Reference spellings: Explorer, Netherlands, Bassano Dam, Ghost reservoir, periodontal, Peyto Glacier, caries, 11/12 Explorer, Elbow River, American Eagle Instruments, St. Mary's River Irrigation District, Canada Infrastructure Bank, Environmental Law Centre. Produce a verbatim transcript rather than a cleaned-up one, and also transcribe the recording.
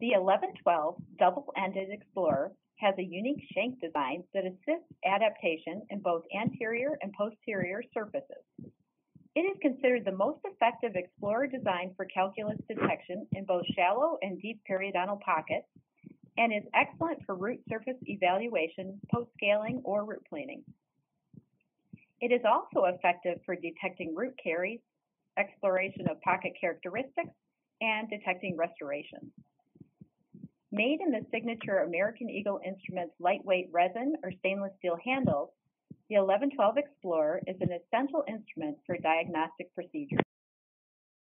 The eleven twelve double-ended Explorer has a unique shank design that assists adaptation in both anterior and posterior surfaces. It is considered the most effective Explorer design for calculus detection in both shallow and deep periodontal pockets, and is excellent for root surface evaluation, post-scaling, or root planing. It is also effective for detecting root caries, exploration of pocket characteristics, and detecting restorations. Made in the signature American Eagle Instruments lightweight resin or stainless steel handles, the eleven twelve Explorer is an essential instrument for diagnostic procedures.